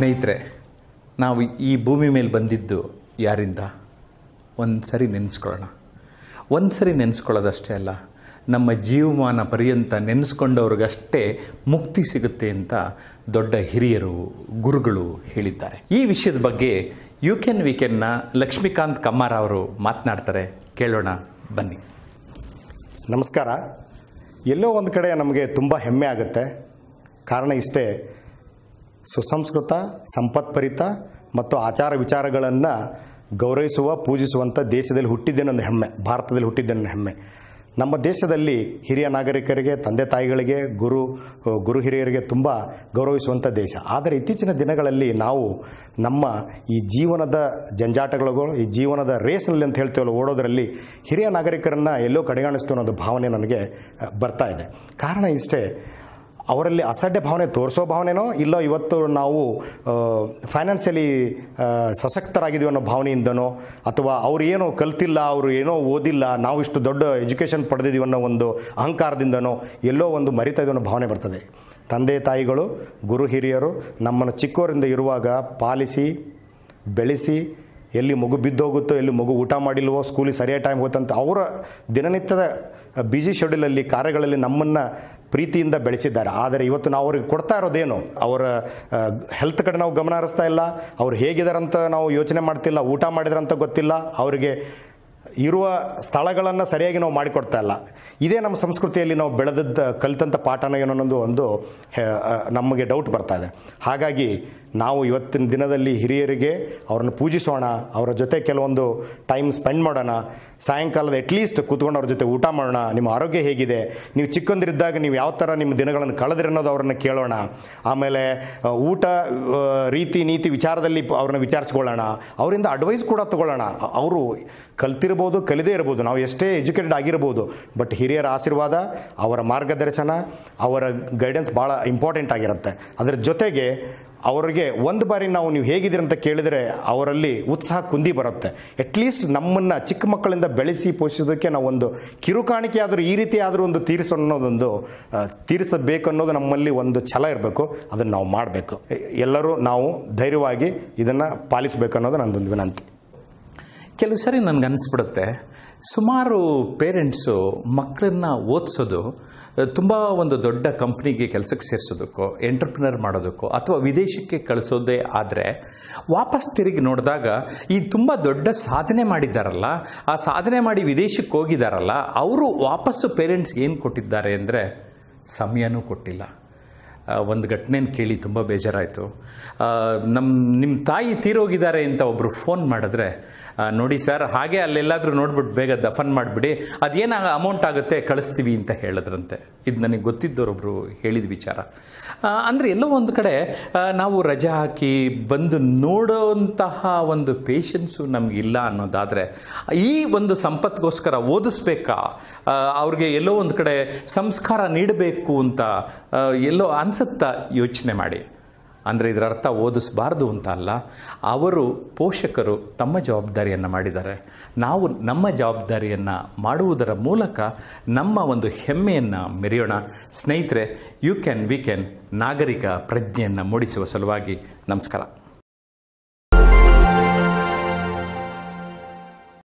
ಸ್ನೇಹಿತರೆ, ನಾವು ಈ ಭೂಮಿ ಮೇಲೆ ಬಂದಿದ್ದು ಯಾರಿಂದ ಒಂದು ಸರಿ ನೆನೆಸ್ಕೊಳ್ಳೋಣ. ಒಂದು ಸರಿ ನೆನೆಸ್ಕೊಳ್ಳೋದಷ್ಟೇ ಅಲ್ಲ, ನಮ್ಮ ಜೀವಮಾನ ಪರ್ಯಂತ ನೆನೆಸ್ಕೊಂಡವ್ರಿಗಷ್ಟೇ ಮುಕ್ತಿ ಸಿಗುತ್ತೆ ಅಂತ ದೊಡ್ಡ ಹಿರಿಯರು ಗುರುಗಳು ಹೇಳಿದ್ದಾರೆ. ಈ ವಿಷಯದ ಬಗ್ಗೆ ಯು ಕ್ಯಾನ್ ವಿ ಕ್ಯಾನ್ನ ಲಕ್ಷ್ಮೀಕಾಂತ್ ಕಮ್ಮಾರ ಅವರು ಮಾತನಾಡ್ತಾರೆ, ಕೇಳೋಣ ಬನ್ನಿ. ನಮಸ್ಕಾರ. ಎಲ್ಲೋ ಒಂದು ಕಡೆ ನಮಗೆ ತುಂಬ ಹೆಮ್ಮೆ ಆಗುತ್ತೆ. ಕಾರಣ ಇಷ್ಟೇ, ಸುಸಂಸ್ಕೃತ, ಸಂಪತ್ಪರಿತ ಮತ್ತು ಆಚಾರ ವಿಚಾರಗಳನ್ನು ಗೌರವಿಸುವ ಪೂಜಿಸುವಂಥ ದೇಶದಲ್ಲಿ ಹುಟ್ಟಿದ್ದೇನೊಂದು ಹೆಮ್ಮೆ, ಭಾರತದಲ್ಲಿ ಹುಟ್ಟಿದ್ದೇನೋ ಹೆಮ್ಮೆ. ನಮ್ಮ ದೇಶದಲ್ಲಿ ಹಿರಿಯ ನಾಗರಿಕರಿಗೆ, ತಂದೆ ತಾಯಿಗಳಿಗೆ, ಗುರು ಹಿರಿಯರಿಗೆ ತುಂಬ ಗೌರವಿಸುವಂಥ ದೇಶ. ಆದರೆ ಇತ್ತೀಚಿನ ದಿನಗಳಲ್ಲಿ ನಾವು ನಮ್ಮ ಈ ಜೀವನದ ಜಂಜಾಟಗಳಿಗೂ, ಈ ಜೀವನದ ರೇಸ್ನಲ್ಲಿ ಅಂತ ಹೇಳ್ತೀವಲ್ಲ, ಓಡೋದರಲ್ಲಿ ಹಿರಿಯ ನಾಗರಿಕರನ್ನು ಎಲ್ಲೋ ಕಡೆಗಾಣಿಸ್ತು ಅನ್ನೋದು ಭಾವನೆ ನನಗೆ ಬರ್ತಾ ಇದೆ. ಕಾರಣ ಇಷ್ಟೇ, ಅವರಲ್ಲಿ ಅಸಡ್ಡೆ ಭಾವನೆ ತೋರಿಸೋ ಭಾವನೆನೋ ಇಲ್ಲೋ ಇವತ್ತು ನಾವು ಫೈನಾನ್ಸಿಯಲಿ ಸಶಕ್ತರಾಗಿದ್ದೀವಿ ಅನ್ನೋ ಭಾವನೆಯಿಂದನೋ, ಅಥವಾ ಅವ್ರು ಏನೋ ಕಲ್ತಿಲ್ಲ, ಅವರು ಏನೋ ಓದಿಲ್ಲ, ನಾವು ಇಷ್ಟು ದೊಡ್ಡ ಎಜುಕೇಷನ್ ಪಡೆದಿದ್ದೀವಿ ಅನ್ನೋ ಒಂದು ಅಹಂಕಾರದಿಂದನೋ ಎಲ್ಲೋ ಒಂದು ಮರಿತಾ ಇದನ್ನೋ ಭಾವನೆ ಬರ್ತದೆ. ತಂದೆ ತಾಯಿಗಳು, ಗುರು ಹಿರಿಯರು ನಮ್ಮನ್ನು ಚಿಕ್ಕವರಿಂದ ಇರುವಾಗ ಪಾಲಿಸಿ ಬೆಳೆಸಿ, ಎಲ್ಲಿ ಮಗು ಬಿದ್ದೋಗುತ್ತೋ, ಎಲ್ಲಿ ಮಗು ಊಟ ಮಾಡಿಲ್ವೋ, ಸ್ಕೂಲಿಗೆ ಸರಿಯಾದ ಟೈಮ್ ಹೋಗುತ್ತಂತ ಅವರ ದಿನನಿತ್ಯದ ಬ್ಯುಸಿ ಶೆಡ್ಯೂಲಲ್ಲಿ ಕಾರ್ಯಗಳಲ್ಲಿ ನಮ್ಮನ್ನು ಪ್ರೀತಿಯಿಂದ ಬೆಳೆಸಿದ್ದಾರೆ. ಆದರೆ ಇವತ್ತು ನಾವು ಅವ್ರಿಗೆ ಕೊಡ್ತಾ ಇರೋದೇನು, ಅವರ ಹೆಲ್ತ್ ಕಡೆ ನಾವು ಗಮನ ಹರಿಸ್ತಾ ಇಲ್ಲ, ಅವ್ರು ಹೇಗಿದ್ದಾರಂತ ನಾವು ಯೋಚನೆ ಮಾಡ್ತಿಲ್ಲ, ಊಟ ಮಾಡಿದ್ರಂತ ಗೊತ್ತಿಲ್ಲ, ಅವರಿಗೆ ಇರುವ ಸ್ಥಳಗಳನ್ನು ಸರಿಯಾಗಿ ನಾವು ಮಾಡಿಕೊಡ್ತಾ ಇಲ್ಲ. ಇದೇ ನಮ್ಮ ಸಂಸ್ಕೃತಿಯಲ್ಲಿ ನಾವು ಬೆಳೆದದ್ದು ಕಲಿತಂಥ ಪಾಠನ ಏನೋ ಅನ್ನೋದು ಒಂದು ನಮಗೆ ಡೌಟ್ ಬರ್ತಾ ಇದೆ. ಹಾಗಾಗಿ ನಾವು ಇವತ್ತಿನ ದಿನದಲ್ಲಿ ಹಿರಿಯರಿಗೆ ಅವ್ರನ್ನ ಪೂಜಿಸೋಣ, ಅವರ ಜೊತೆ ಕೆಲವೊಂದು ಟೈಮ್ ಸ್ಪೆಂಡ್ ಮಾಡೋಣ, ಸಾಯಂಕಾಲದ ಅಟ್ಲೀಸ್ಟ್ ಕೂತ್ಕೊಂಡು ಅವ್ರ ಜೊತೆ ಊಟ ಮಾಡೋಣ, ನಿಮ್ಮ ಆರೋಗ್ಯ ಹೇಗಿದೆ, ನೀವು ಚಿಕ್ಕಂದಿರಿದ್ದಾಗ ನೀವು ಯಾವ ಥರ ನಿಮ್ಮ ದಿನಗಳನ್ನು ಕಳೆದ್ರಿ ಅನ್ನೋದು ಅವ್ರನ್ನ ಕೇಳೋಣ. ಆಮೇಲೆ ಊಟ ರೀತಿ ನೀತಿ ವಿಚಾರದಲ್ಲಿ ಅವ್ರನ್ನ ವಿಚಾರಿಸ್ಕೊಳ್ಳೋಣ, ಅವರಿಂದ ಅಡ್ವೈಸ್ ಕೂಡ ತೊಗೊಳ್ಳೋಣ. ಅವರು ಕಲ್ತಿರ್ಬೋದು, ಕಲಿದೇ ಇರ್ಬೋದು, ನಾವು ಎಷ್ಟೇ ಎಜುಕೇಟೆಡ್ ಆಗಿರ್ಬೋದು, ಬಟ್ ಹಿರಿಯರ ಆಶೀರ್ವಾದ, ಅವರ ಮಾರ್ಗದರ್ಶನ, ಅವರ ಗೈಡೆನ್ಸ್ ಭಾಳ ಇಂಪಾರ್ಟೆಂಟ್ ಆಗಿರುತ್ತೆ. ಅದರ ಜೊತೆಗೆ ಅವರಿಗೆ ಒಂದು ಬಾರಿ ನಾವು ನೀವು ಹೇಗಿದ್ದೀರಿ ಅಂತ ಕೇಳಿದರೆ ಅವರಲ್ಲಿ ಉತ್ಸಾಹ ಕುಂದಿ ಬರುತ್ತೆ. ಅಟ್ಲೀಸ್ಟ್ ನಮ್ಮನ್ನು ಚಿಕ್ಕ ಮಕ್ಕಳಿಂದ ಬೆಳೆಸಿ ಪೋಷಿಸೋದಕ್ಕೆ ನಾವು ಒಂದು ಕಿರುಕಾಣಿಕೆ ಆದರೂ ಈ ರೀತಿ ಆದರೂ ಒಂದು ತೀರಿಸಬೇಕು ಅನ್ನೋದು ನಮ್ಮಲ್ಲಿ ಒಂದು ಛಲ ಇರಬೇಕು. ಅದನ್ನು ನಾವು ಮಾಡಬೇಕು. ಎಲ್ಲರೂ ನಾವು ಧೈರ್ಯವಾಗಿ ಇದನ್ನು ಪಾಲಿಸಬೇಕು ಅನ್ನೋದು ನನ್ನದೊಂದು ವಿನಂತಿ. ಕೆಲವು ಸರಿ ನನಗನ್ನಿಸ್ಬಿಡುತ್ತೆ, ಸುಮಾರು ಪೇರೆಂಟ್ಸು ಮಕ್ಕಳನ್ನು ಓದಿಸೋದು ತುಂಬ ಒಂದು ದೊಡ್ಡ ಕಂಪ್ನಿಗೆ ಕೆಲಸಕ್ಕೆ ಸೇರಿಸೋದಕ್ಕೋ, ಎಂಟ್ರಪ್ರಿನರ್ ಮಾಡೋದಕ್ಕೋ, ಅಥವಾ ವಿದೇಶಕ್ಕೆ ಕಳಿಸೋದೇ ಆದರೆ ವಾಪಸ್ ತಿರುಗಿ ನೋಡಿದಾಗ ಈ ತುಂಬ ದೊಡ್ಡ ಸಾಧನೆ ಮಾಡಿದ್ದಾರಲ್ಲ, ಆ ಸಾಧನೆ ಮಾಡಿ ವಿದೇಶಕ್ಕೆ ಹೋಗಿದ್ದಾರಲ್ಲ, ಅವರು ವಾಪಸ್ಸು ಪೇರೆಂಟ್ಸ್ಗೆ ಏನು ಕೊಟ್ಟಿದ್ದಾರೆ ಅಂದರೆ ಸಮಯನೂ ಕೊಟ್ಟಿಲ್ಲ. ಒಂದು ಘಟನೆಯನ್ನು ಕೇಳಿ ತುಂಬ ಬೇಜಾರಾಯಿತು. ನಿಮ್ಮ ತಾಯಿ ತೀರೋಗಿದ್ದಾರೆ ಅಂತ ಒಬ್ಬರು ಫೋನ್ ಮಾಡಿದ್ರೆ, ನೋಡಿ ಸರ್, ಹಾಗೆ ಅಲ್ಲೆಲ್ಲಾದರೂ ನೋಡ್ಬಿಟ್ಟು ಬೇಗ ದಫನ್ ಮಾಡಿಬಿಡಿ, ಅದೇನಾಗ ಅಮೌಂಟ್ ಆಗುತ್ತೆ ಕಳಿಸ್ತೀವಿ ಅಂತ ಹೇಳಿದ್ರಂತೆ. ಇದು ನನಗೆ ಗೊತ್ತಿದ್ದವರೊಬ್ಬರು ಹೇಳಿದ ವಿಚಾರ. ಅಂದರೆ ಎಲ್ಲೋ ಒಂದು ಕಡೆ ನಾವು ರಜೆ ಹಾಕಿ ಬಂದು ನೋಡೋಂತಹ ಒಂದು ಪೇಷನ್ಸು ನಮಗಿಲ್ಲ ಅನ್ನೋದಾದರೆ, ಈ ಒಂದು ಸಂಪತ್ತಿಗೋಸ್ಕರ ಓದಿಸ್ಬೇಕಾ, ಅವ್ರಿಗೆ ಎಲ್ಲೋ ಒಂದು ಕಡೆ ಸಂಸ್ಕಾರ ನೀಡಬೇಕು ಅಂತ ಎಲ್ಲೋ ಅನಿಸುತ್ತಾ ಯೋಚನೆ ಮಾಡಿ. ಅಂದರೆ ಇದರ ಅರ್ಥ ಓದಿಸಬಾರ್ದು ಅಂತ ಅಲ್ಲ, ಅವರು ಪೋಷಕರು ತಮ್ಮ ಜವಾಬ್ದಾರಿಯನ್ನು ಮಾಡಿದ್ದಾರೆ. ನಾವು ನಮ್ಮ ಜವಾಬ್ದಾರಿಯನ್ನು ಮಾಡುವುದರ ಮೂಲಕ ನಮ್ಮ ಒಂದು ಹೆಮ್ಮೆಯನ್ನು ಮೆರೆಯೋಣ. ಸ್ನೇಹಿತರೆ, ಯು ಕ್ಯಾನ್ ವಿ ಕ್ಯಾನ್ ನಾಗರಿಕ ಪ್ರಜ್ಞೆಯನ್ನು ಮೂಡಿಸುವ ಸಲುವಾಗಿ ನಮಸ್ಕಾರ.